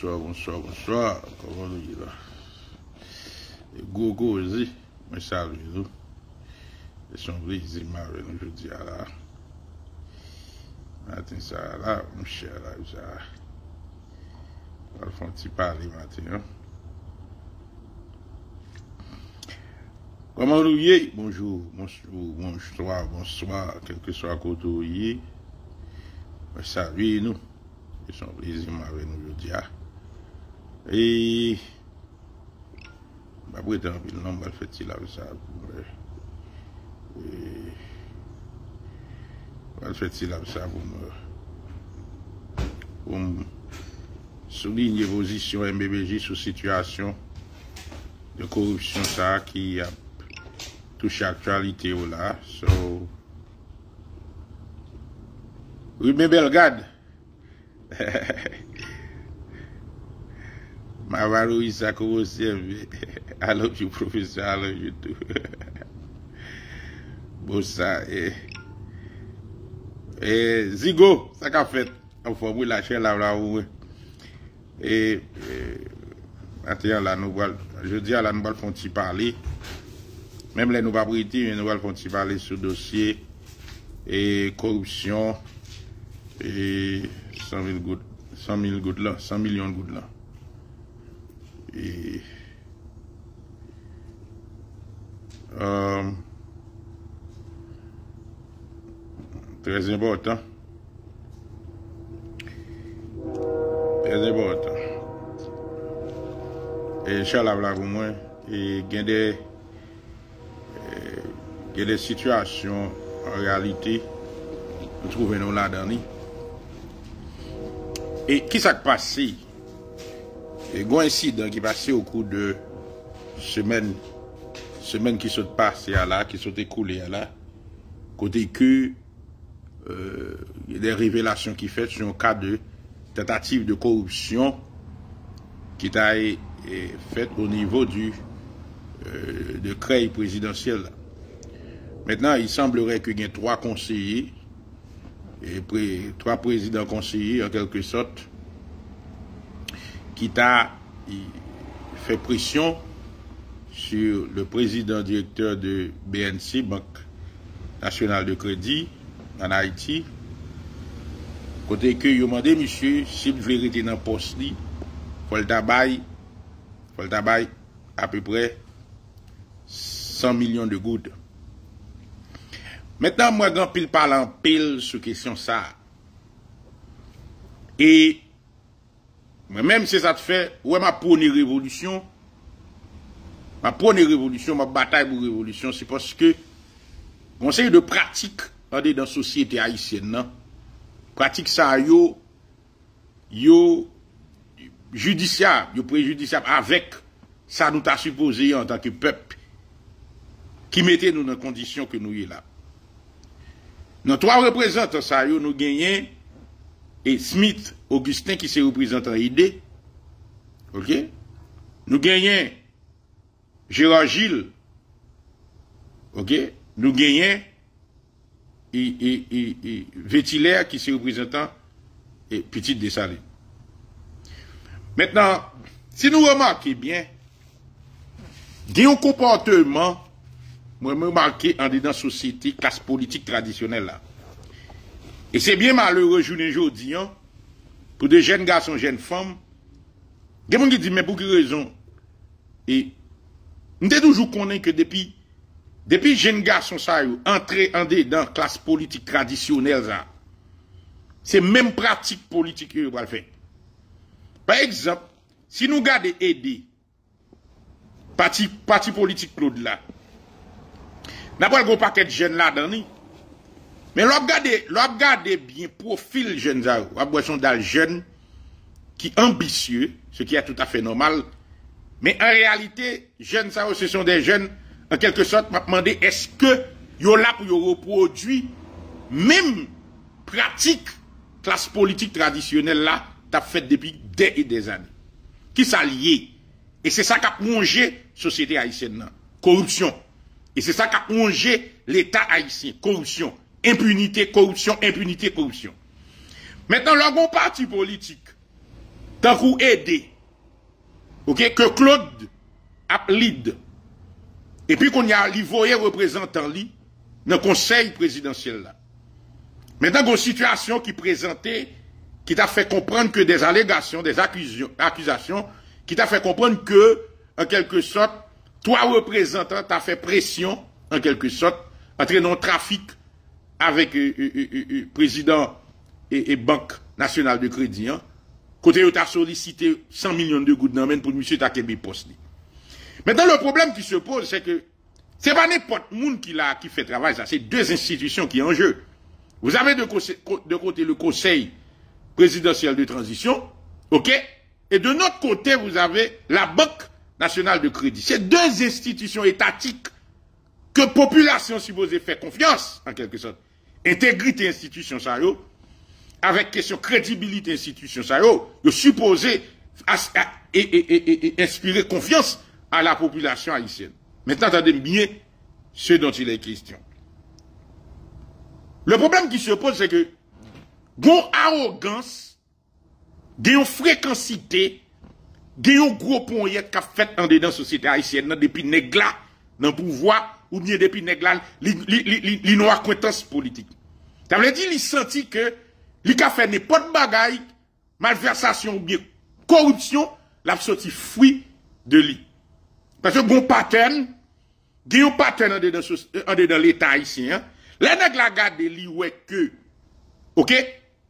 Bonsoir, bonsoir, bonsoir. Comment vous dites là? Gogo aussi, mais salut vous. Les sombris, ils m'arrêtent aujourd'hui à la. Matin, ça là, mon cher là, ça. Ils font un petit parler matin. Comment vous dites? Bonjour, bonjour, bonsoir, bonsoir, quel que soit côté où vous mais salut nous. Ils sont plaisir avec nous aujourd'hui. Et bah pour être en ville, on va faire ça avec ça. On va faire avec ça pour me souligner vos positions MBBJ sur situation de corruption ça qui a touché l'actualité là. So remember Belgrade. Ma valorise a commencé à l'heure du professeur, à l'heure du tout. Bon, ça, et Zigo, ça qu'a fait, en forme de lâcher la vraie. Et, maintenant, là, nous allons, je dis à la nouvelle fonti parler, même les nouvelles britanniques, nous allons fonti parler sur dossier, et corruption, et 100 000 gouttes là, 100 millions de gouttes là. Et très important. Très important. Et chalabla pour moi. Et il y a des situations en réalité. Nous trouvons là-dedans. Et qui s'est passé? Il y a un incident qui est passé au cours de semaines qui sont passées à là, qui sont écoulées à là. Côté que, il y a des révélations qui faites sur un cas de tentative de corruption qui a été faite au niveau du, de CREI présidentiel. Maintenant, il semblerait qu'il y ait 3 conseillers et puis 3 présidents conseillers en quelque sorte qui t'a fait pression sur le président directeur de BNC, Banque Nationale de Crédit en Haïti, côté que il demandé monsieur si vous voulez rester dans le poste il faut le tabac à peu près 100 millions de gouttes. Maintenant, moi, grand pile parle en pile sur question ça. Et, moi-même, c'est ça te fait, ouais, ma première révolution, ma bataille pour révolution, c'est parce que, conseil de pratique, regardez, dans la société haïtienne, non? Pratique ça, yo préjudiciable, avec ça nous t'a supposé en tant que peuple, qui mettait nous dans les conditions que nous y là. Nos 3 représentants, ça y nous gagnons, et Smith Augustin qui se représentant ID, ok? Nous gagnons Gérard Gilles, ok? Nous gagnons et Vétilère qui se représentant et Petite Dessalée. Maintenant, si nous remarquons bien, il y a un comportement. Moi, je remarqué en dedans société, classe politique traditionnelle là. Et c'est bien malheureux, aujourd'hui, hein, pour des jeunes garçons, jeunes femmes. Il y a des gens qui disent, mais pour quelle raison? Et, nous devons toujours connaître que depuis jeunes garçons, ça, entrer en dedans, classe politique traditionnelle, ça. C'est même pratique politique que vous faire. Par exemple, si nous regardons aider, parti politique Claude là, n'a pas le gros paquet de jeunes là dedans. Mais l'obgade bien profil jeunes là, l'obgade d'un jeune qui ambitieux, ce qui est tout à fait normal. Mais en réalité, jeunes ça, ce sont des jeunes, en quelque sorte, m'a demandé, est-ce que yo là pour yo reproduire même pratique classe politique traditionnelle là, t'as fait depuis des années. Qui s'allie. Et c'est ça qui a plongé société haïtienne là. Corruption. Et c'est ça qui a plongé l'État haïtien. Corruption, impunité, corruption, impunité, corruption. Maintenant, l'on a un parti politique tant qu'on aide, ok, que Claude a lead. Et puis qu'on y a l'Ivoirien représentant lui dans le conseil présidentiel là. Maintenant, une situation qui présentait, qui t'a fait comprendre que des allégations, des accusations, qui t'a fait comprendre que, en quelque sorte, toi représentant t'as fait pression, en quelque sorte, entraînant trafic avec président et Banque Nationale de Crédit, hein, côté où t'as sollicité 100 millions de gouttes d'emmène pour monsieur Takebe Poste. Maintenant, le problème qui se pose, c'est que c'est pas n'importe monde qui fait travail, ça, c'est deux institutions qui sont en jeu. Vous avez de côté le Conseil présidentiel de transition, ok, et de notre côté, vous avez la Banque Nationale de Crédit. C'est deux institutions étatiques que la population supposée faire confiance, en quelque sorte. Intégrité institution, ça, yo, avec question crédibilité institution, ça, yo, supposé et inspirer confiance à la population haïtienne. Maintenant, attendez bien ce dont il est question. Le problème qui se pose, c'est que, gon arrogance, gon fréquencité, gon gros poignet qu'a fait en dedans société haïtienne, depuis négla, dans le pouvoir, ou bien depuis négla, li non acquaintance politique. Ça veut dire, il senti que, li qu'a fait n'importe bagaille, malversation ou bien corruption, l'a sorti fruit de lui. Parce que gon pattern en dedans l'État haïtien, les nèg la gade li wè que OK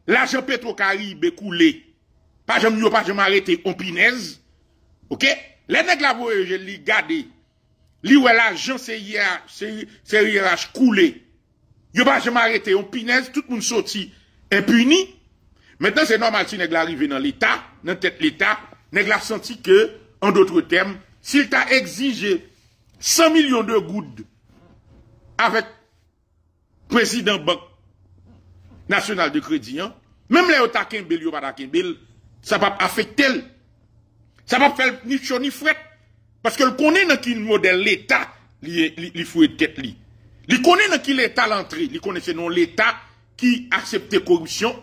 l'argent Petro-Caraïbe coulé pas jamais yo pas jamais arrêté on pinaise OK les nèg la voye li gade li wè l'argent CREI coulé yo pas jamais arrêté on pinaise tout moun sorti impuni. Maintenant c'est normal si nèg la arrivé dans l'état dans tête l'état nèg la senti que en d'autres termes s'il t'a exigé 100 millions de goudes avec président Banque Nationale de Crédit, hein? Même les otakin bill, yo pas bill, ça va affecter. Ça va faire ni chaud ni fret. Parce que le connaît dans qui modèle l'État, il faut être tête li. Il connaît dans qui l'État l'entrée, il connaît c'est non l'État qui accepte corruption.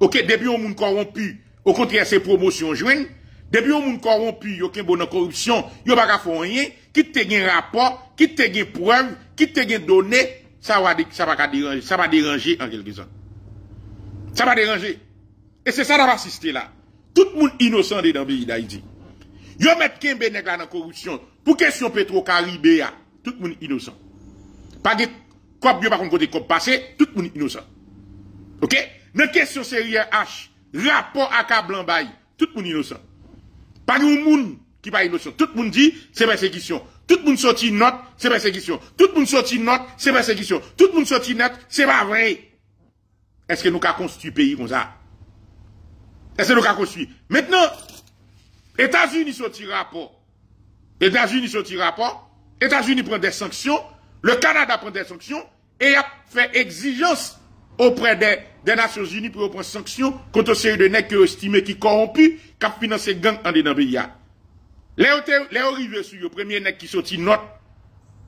OK, depuis on moun corrompu, au contraire c'est promotion joine. Depuis on moun corrompu, yo ken bon dans corruption, yo pas faire rien, qui te gen rapport, qui te gen preuve, qui te gen données. Ça va déranger en quelque sorte. Ça va déranger. Et c'est ça qu'on va assister là. Tout le monde innocent dans le pays d'Haïti. Yo met Kembe nèg la dans corruption. Pour question Petro-Caraïbe, tout le monde innocent. Pas de cop, yo pas côté cop passé, tout le monde innocent. OK? Dans question série H, rapport à Kablan Bay, tout le monde innocent. Pas de monde qui pas innocent. Tout le monde dit c'est persécution. Tout le monde sorti note, c'est persécution. Tout le monde sorti note, c'est persécution. Tout le monde sorti note, c'est pas vrai. Est-ce que nous avons construit un pays comme ça? Est-ce que nous avons construit? Maintenant, États-Unis sorti rapport. États-Unis sorti rapport. États-Unis prend des sanctions. Le Canada prend des sanctions. Et a fait exigence auprès des Nations Unies pour prendre sanctions contre ceux de nègres qui estimés qui corrompus, qui financent gang en dedans pays. Les arrivés sur le premier nèg qui sorti note,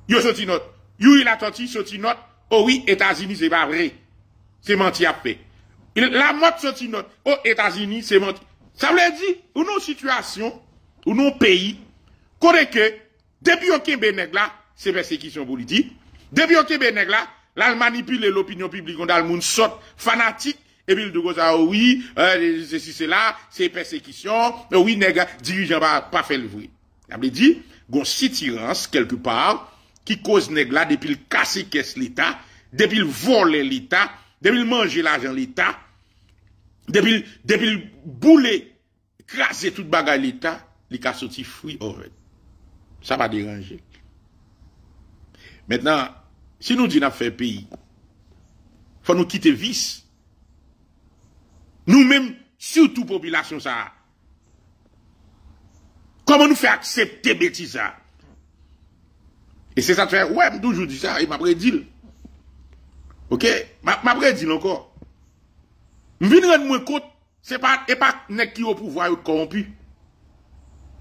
yo sorti note, yo il a sorti note, oh oui, États-Unis c'est pas vrai, c'est menti à fait. La mode sorti note, oh États-Unis c'est menti. Ça veut dire, ou non situation, ou non pays, qu'on est que, depuis on kembe nèg là, c'est persécution politique, depuis on kembe nèg là, la manipule l'opinion publique, on a le monde sort, fanatique, et puis, le dogo ça, oui, ceci, cela, c'est persécution, oui, nègre, dirigeant pas fait le vrai. Il a dit, gon sitirance, quelque part, qui cause nègre là, depuis le casser caisse l'État, depuis le voler l'État, depuis le manger l'argent l'État, depuis le bouler, craser toute bagarre l'État, il a sorti fruit en fait. Ça va déranger. Maintenant, si nous disons fait pays, faut nous quitter vice. Nous-mêmes, surtout population, ça. Comment nous faire accepter bêtise ça? Et c'est ça que fait, ouais, toujours dit ça, et m'a prédit. Ok? M'a prédit encore. M'vine rendre moins compte, c'est pas, et pas, nèg qui au pouvoir, ou corrompu.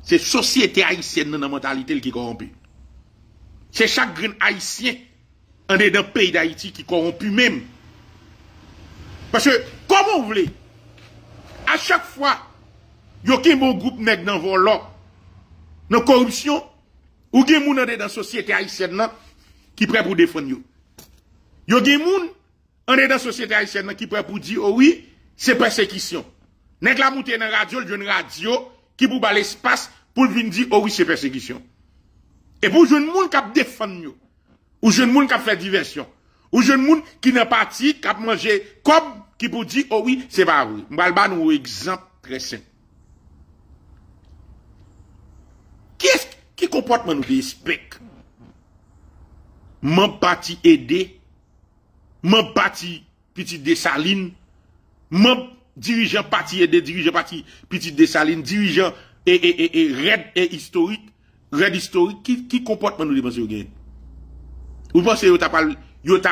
C'est société haïtienne dans la mentalité qui corrompu. C'est chaque grain haïtien, en dedans pays d'Haïti qui corrompu même. Parce que, comment vous voulez? À chaque fois Yo qui bon groupe nèg dans volant, dans corruption, ou gen moun dans société haïtienne qui prêt pour défendre yo. Yo gen moun dans société haïtienne qui prêt pour dire oh oui, c'est persécution. Nèg la monter dans radio, une radio qui pour ba l'espace pour venir dire oh oui, c'est persécution. Et pour jeune moun qui défend yo, ou jeune moun qui fait diversion, ou jeune moun qui n'a pas parti, qui manger comme qui pour dire oh oui, c'est pas vrai. M'bal ba nou exemple très simple. Qui comportement nous respecte? Mon parti aidé, mon parti Petite Dessalée, mon dirigeant parti aidé, dirigeant parti Petite Dessalée, dirigeant et red historique, qui comportement nous dépensons? Vous pensez que t'a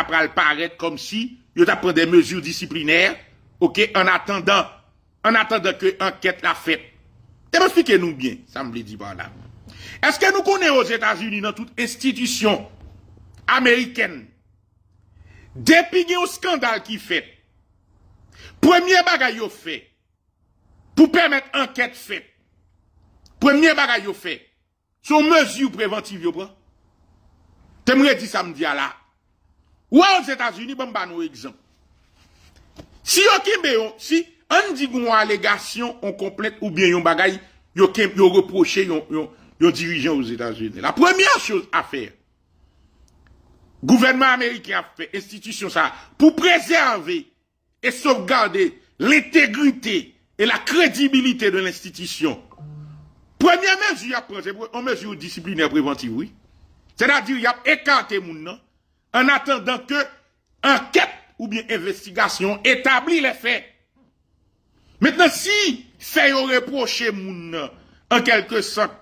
pral paraître comme si vous t'a pris des mesures disciplinaires, ok, en attendant que l'enquête la faite. Expliquez-nous bien, ça me dit par là. Est-ce que nous connaissons aux États-Unis, dans toute institution américaine, depuis qu'il y a un scandale qui fait, premier bagay yo fait, pour permettre enquête faite, premier bagay yo fait, son mesure préventive yo prend. T'aimerais dire samedi à là. Ou aux États-Unis, bon, bah, nous exemple. Si on kimbe, si on dit qu'on a allégation, on complète, ou bien yon bagay, yon reproche, yon dirigeant aux États-Unis. La première chose à faire, gouvernement américain a fait, institution ça, pour préserver et sauvegarder l'intégrité et la crédibilité de l'institution. Première mesure à prendre, c'est une mesure disciplinaire préventive, oui. C'est-à-dire, il y a écarté moun en attendant que enquête ou bien investigation établit les faits. Maintenant, si fait yon reproché moun en quelque sorte,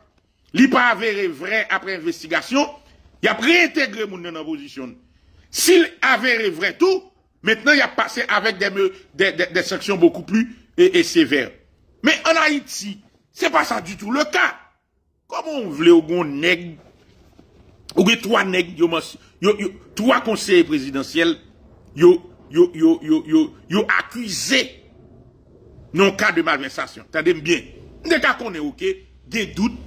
li pa avéré vrai après investigation, y a réintégré moun dans position. S'il avéré vrai tout, maintenant y a passé avec des sanctions beaucoup plus sévères. Mais en Haïti, c'est pas ça du tout le cas. Comment on veut qu'on nèg ou que trois nèg trois conseillers présidentiels yo accusé non cas de malversation. Tendez bien. Dès qu'on est OK, des doutes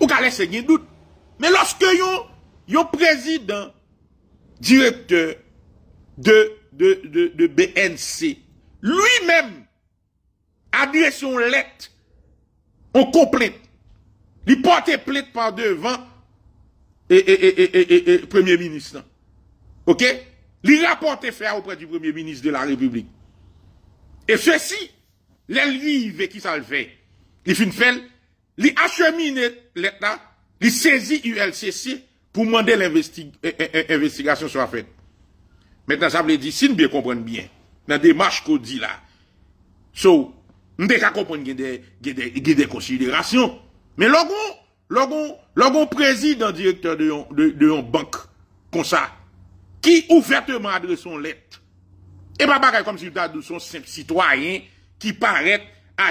ou qu'à laisser un doute. Mais lorsque yon président, directeur de BNC, lui-même, adresse son lettre, on complète, il porte plainte par devant et Premier ministre. OK? Il rapporte faire auprès du Premier ministre de la République. Et ceci, lui, qui ça le fait? Il finit fait. Li achemine l'État, li saisi ULCC pour demander l'investigation soit faite. Maintenant, ça veut dire, si nous bien comprenons bien, dans la démarche qu'on dit là, so, nous devons comprendre qu'il y a des considérations. Mais logon président directeur de yon banque, comme ça, qui ouvertement adresse son lettre, et pas pareil comme si nous son simple citoyen qui paraît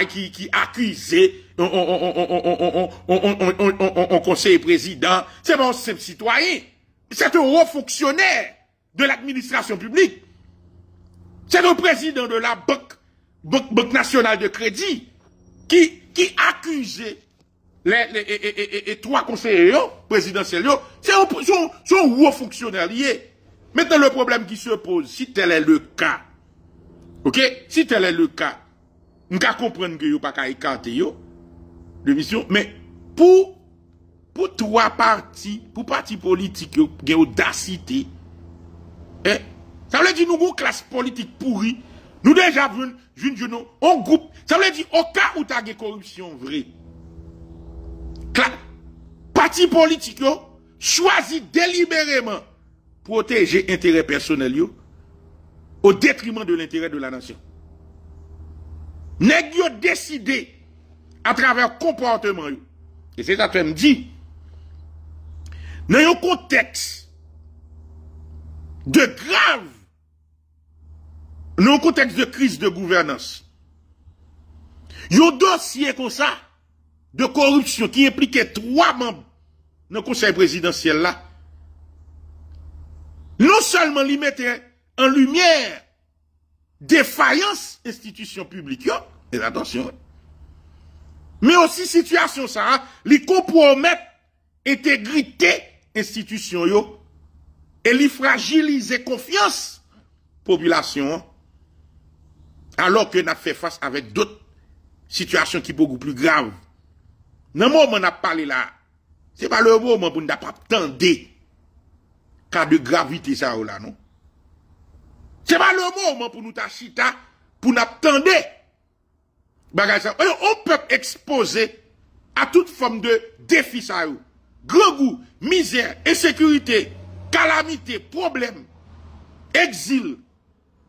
qui accusé on conseil président. C'est pas un simple citoyen. C'est un haut fonctionnaire de l'administration publique. C'est un président de la Banque nationale de crédit qui accuse les trois conseillers présidentiels. C'est un haut fonctionnaire lié. Maintenant, le problème qui se pose, si tel est le cas, ok? Si tel est le cas, nous comprenons que vous n'avez pas écarté de mission, mais pour trois partis, pour partis politiques, vous avez audacité. Ça veut dire que nous avons une classe politique pourrie. Nous déjà avons un groupe. Ça veut dire au cas où tu as une corruption vraie, partis politiques choisissent délibérément protéger l'intérêt personnel au détriment de l'intérêt de la nation. Nèg yo décidé à travers comportement yo. Et c'est ça que me dit. Dans un contexte de grave, dans un contexte de crise de gouvernance, un dossier comme ça de corruption qui impliquait trois membres dans le conseil présidentiel là, non seulement il mettait en lumière défaillance institution publique, et attention, Mais aussi situation ça, li compromet intégrité institution yo et li fragilise confiance population alors que n'a fait face avec d'autres situations qui sont beaucoup plus graves. Dans le moment où on a parlé là, c'est pas le moment où on n'a pas attendu cas de gravité ça là non. C'est pas le moment pour nous tachita pour nous attendre. On peut exposer à toute forme de défi ça. Grand goût, misère, insécurité, calamité, problème, exil.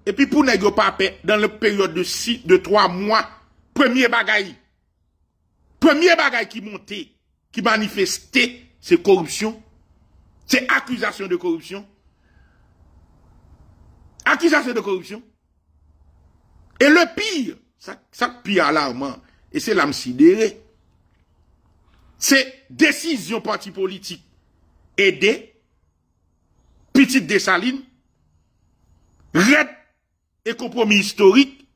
Et puis pour ne pas paix dans la période de 3 mois, premier bagay qui montait, qui manifestait, c'est corruption, c'est accusation de corruption. Accusation de corruption. Et le pire, ça pire alarmant, et c'est l'âme sidérée, c'est décision parti politique aider, Petite Dessalée, red et compromis historique,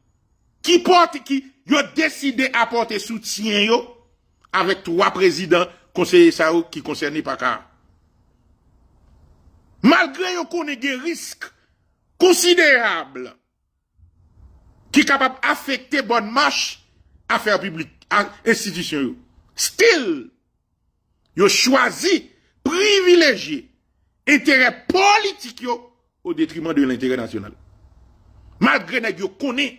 qui ont décidé à porter soutien yo, avec 3 présidents conseillers sao qui concernés par cas. Malgré yon qu'on ait des risques considérables qui capable affecter bonne marche affaires publiques institution yo. Still yo choisi privilégier intérêt politique yo au détriment de l'intérêt national. Malgré nèg yo connaît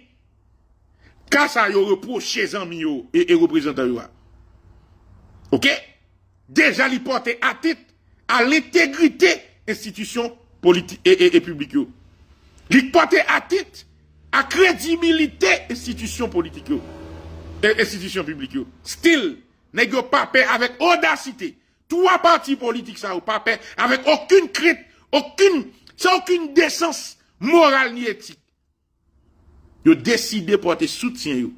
ka sa yo reproché zanmi yo et représentant yo. OK? Déjà li porté atteinte à l'intégrité institution politique et publique yo. Li porté atteinte à crédibilité institution politique et institution publique yo. Still nèg yo pa paix avec audacité. 3 partis politiques ça ou pas paix avec aucune crainte, sans aucune décence morale ni éthique. Yo décidé porter soutien yo.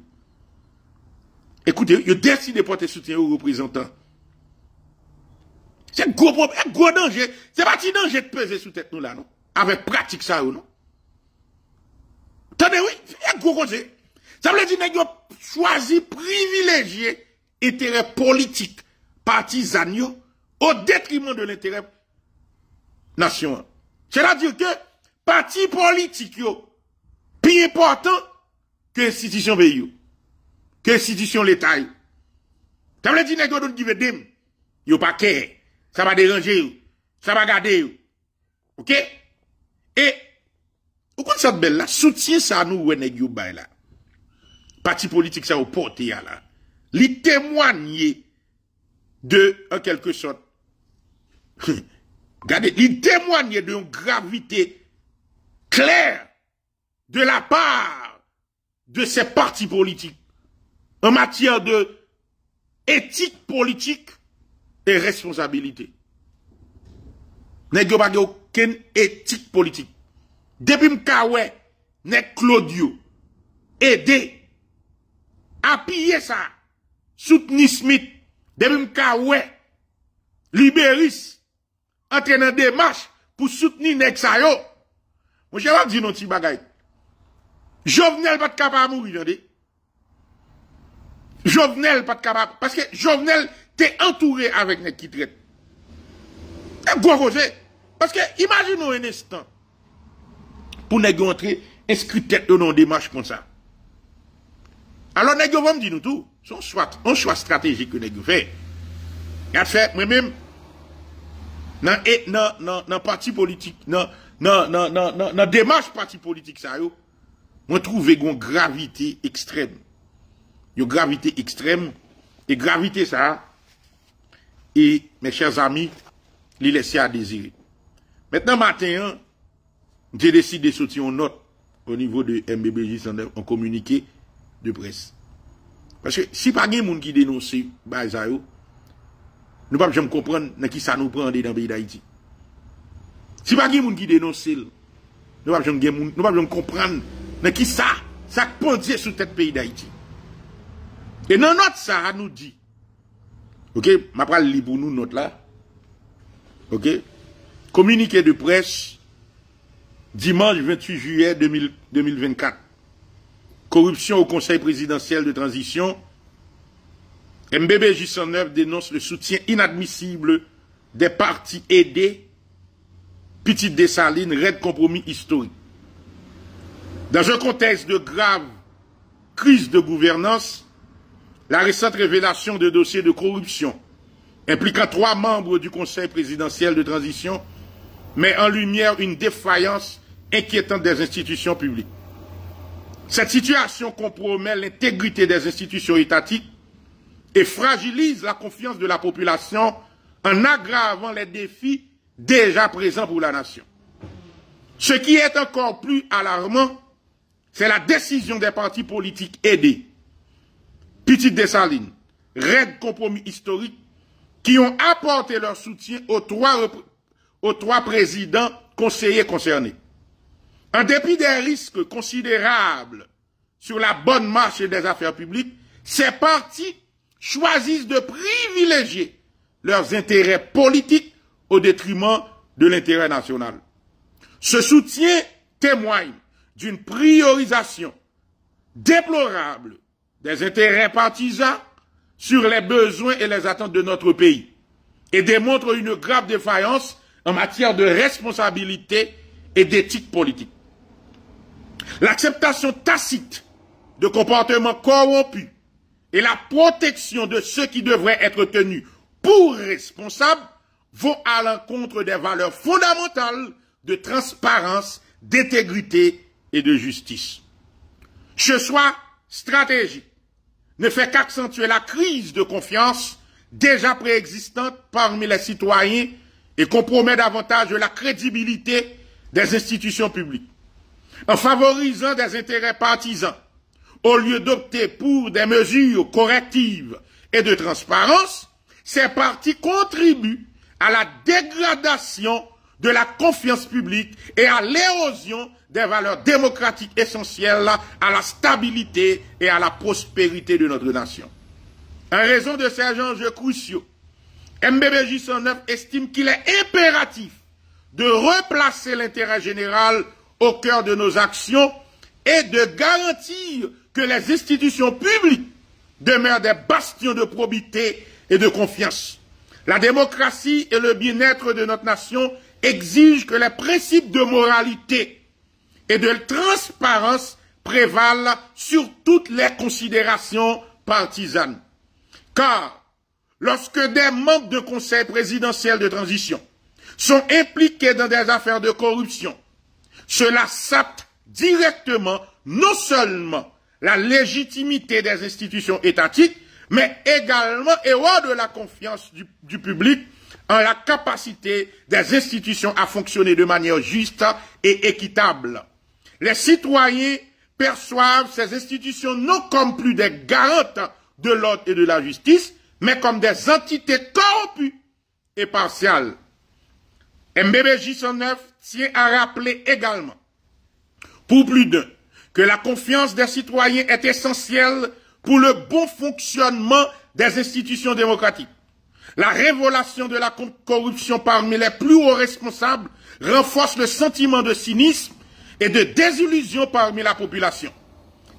Écoutez, yo décidé porter soutien aux représentants. C'est un gros problème, un gros danger. C'est pas un danger de peser sous tête nous là non. Avec pratique ça ou non. Tenez oui, un gros conseil. Ça veut dire nèg yo choisi privilégier intérêt politique partisan au détriment de l'intérêt national. C'est-à-dire que parti politique yo plus important que institution pays, que institution l'État. Ça veut dire que nous devons dire, yo pas care, ça va déranger, ça va garder. OK? Et vous comprenez cette belle là, soutien ça nous ouais nèg yo bay là. Parti politique ça au porté là. Li témoigner de, en quelque sorte, regardez, il témoigne d'une gravité claire de la part de ces partis politiques en matière de éthique politique et responsabilité. N'est-ce qu'il n'y a pas aucune éthique politique. Depuis Mkawe, n'est Claudio aider, appuyer ça, soutenir Smith. Depuis Mkawe, Libéris, entraînant des marches pour soutenir Nexayo. Mon cher, je vais dire non, petit bagay. Jovenel pas de capable de mourir, regardez. Jovenel pas de capable. Parce que Jovenel t'est entouré avec Nek qui traite. Un gros côté. Parce que, imaginons un instant. Pour Nek entrer, inscrit tête au nom des marches comme ça. Alors, Nek va me dire nous tout. Son choix, un choix stratégique que Nek fait. Il a fait, moi-même, dans parti politique, dans démarche parti politique, ça, yo, moi trouve une gravité extrême. Une gravité extrême, et gravité, ça, et, mes chers amis, les laisser à désirer. Maintenant, matin, j'ai décidé de sortir une note au niveau de MBBJ, en communiqué de presse. Parce que, si pas de monde qui dénonce, bah, ça, yo, nous ne pouvons jamais comprendre qui ça nous prend dans le pays d'Haïti. Si pas de monde qui dénonce, nous ne pouvons jamais comprendre qui ça pondait sous tête pays d'Haïti. Et dans notre ça nous dit, ok, ma parole libre pour nous, notre là, ok, communiqué de presse, dimanche 28 juillet 2024, corruption au conseil présidentiel de transition, MBBJ 109 dénonce le soutien inadmissible des partis aidés, Petite Dessalée, raide compromis historique. Dans un contexte de grave crise de gouvernance, la récente révélation de dossiers de corruption impliquant 3 membres du Conseil présidentiel de transition met en lumière une défaillance inquiétante des institutions publiques. Cette situation compromet l'intégrité des institutions étatiques et fragilise la confiance de la population en aggravant les défis déjà présents pour la nation. Ce qui est encore plus alarmant, c'est la décision des partis politiques aidés, Petite Dessalée, raide compromis historique, qui ont apporté leur soutien aux trois présidents conseillers concernés. En dépit des risques considérables sur la bonne marche des affaires publiques, ces partis choisissent de privilégier leurs intérêts politiques au détriment de l'intérêt national. Ce soutien témoigne d'une priorisation déplorable des intérêts partisans sur les besoins et les attentes de notre pays et démontre une grave défaillance en matière de responsabilité et d'éthique politique. L'acceptation tacite de comportements corrompus et la protection de ceux qui devraient être tenus pour responsables vont à l'encontre des valeurs fondamentales de transparence, d'intégrité et de justice. Ce choix stratégique ne fait qu'accentuer la crise de confiance déjà préexistante parmi les citoyens et compromet davantage la crédibilité des institutions publiques. En favorisant des intérêts partisans, au lieu d'opter pour des mesures correctives et de transparence, ces partis contribuent à la dégradation de la confiance publique et à l'érosion des valeurs démocratiques essentielles à la stabilité et à la prospérité de notre nation. En raison de ces enjeux cruciaux, MBBJ 109 estime qu'il est impératif de replacer l'intérêt général au cœur de nos actions et de garantir que les institutions publiques demeurent des bastions de probité et de confiance. La démocratie et le bien-être de notre nation exigent que les principes de moralité et de transparence prévalent sur toutes les considérations partisanes. Car lorsque des membres de conseil présidentiel de transition sont impliqués dans des affaires de corruption, cela sape directement non seulement la légitimité des institutions étatiques, mais également érode la confiance du public en la capacité des institutions à fonctionner de manière juste et équitable. Les citoyens perçoivent ces institutions non comme plus des garantes de l'ordre et de la justice, mais comme des entités corrompues et partiales. MBBJ 109 tient à rappeler également, pour plus d'un, que la confiance des citoyens est essentielle pour le bon fonctionnement des institutions démocratiques. La révélation de la corruption parmi les plus hauts responsables renforce le sentiment de cynisme et de désillusion parmi la population.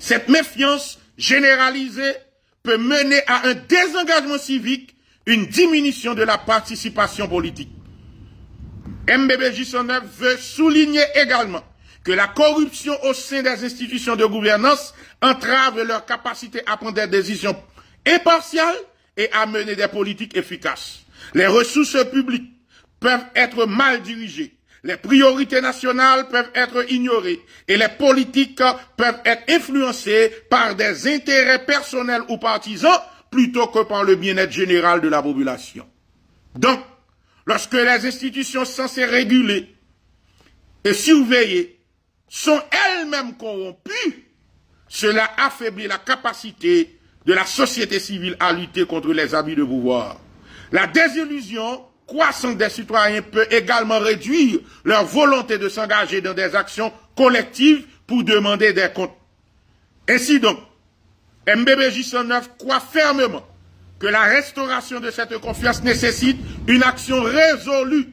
Cette méfiance généralisée peut mener à un désengagement civique, une diminution de la participation politique. MBBJ 109 veut souligner également que la corruption au sein des institutions de gouvernance entrave leur capacité à prendre des décisions impartiales et à mener des politiques efficaces. Les ressources publiques peuvent être mal dirigées, les priorités nationales peuvent être ignorées et les politiques peuvent être influencées par des intérêts personnels ou partisans plutôt que par le bien-être général de la population. Donc, lorsque les institutions censées réguler et surveiller sont elles-mêmes corrompues, cela affaiblit la capacité de la société civile à lutter contre les abus de pouvoir. La désillusion croissante des citoyens peut également réduire leur volonté de s'engager dans des actions collectives pour demander des comptes. Ainsi donc, MBBJ 109 croit fermement que la restauration de cette confiance nécessite une action résolue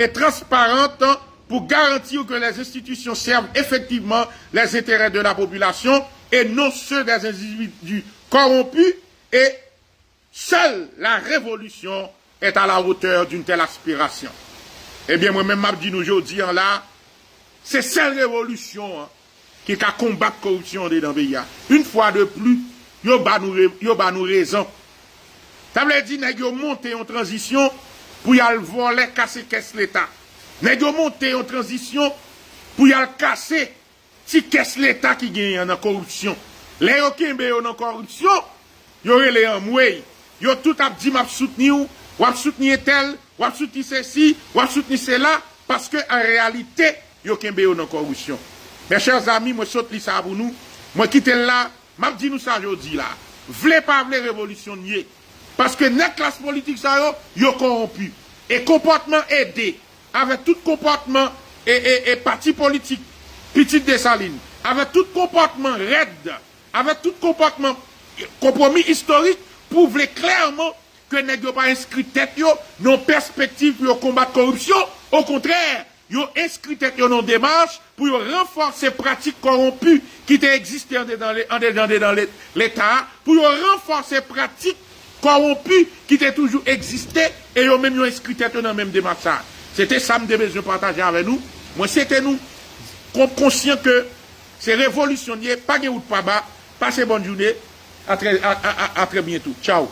et transparente pour garantir que les institutions servent effectivement les intérêts de la population et non ceux des individus corrompus et Seule la révolution est à la hauteur d'une telle aspiration. Eh bien, moi-même, m'a dit aujourd'hui, là, c'est cette révolution qui a combattu la corruption dans le pays. Une fois de plus, yo ba nous raison. Ça veut dire que nous montons en transition pour y aller voler, casser caisse l'État. Nous montons en transition pour y aller casser si caisse l'État qui gagne en corruption. Les gens qui sont en corruption, ils ont les amoués. Ils ont tout dit, m'a soutenu, ou à soutenir tel, ou à soutenir ceci, ou à soutenir cela, parce qu'en réalité, ils ont en corruption. Mes chers amis, moi saute ça pour nous, moi quitte là. M'a dit nous ça aujourd'hui là. Vle pas vle révolutionner. Parce que la classe politique ça yo corrompu. Et comportement aidé. Avec tout comportement et parti politique. Petite Dessalée. Avec tout comportement raide. Avec tout comportement compromis historique. Pour vle clairement que n'est pas inscrit tête yo. Non perspective pour combattre corruption. Au contraire. Yo inscrit tête yo non démarche. Pour renforcer pratiques corrompues qui existent dans l'État, pour renforcer pratiques corrompues qui ont toujours existé et ont même inscrit dans le même démarche. C'était ça que je partager avec nous. Moi, c'était nous, conscients que ces révolutionnaires, pas de route pas bas, passez bonne journée, à très bientôt. Ciao.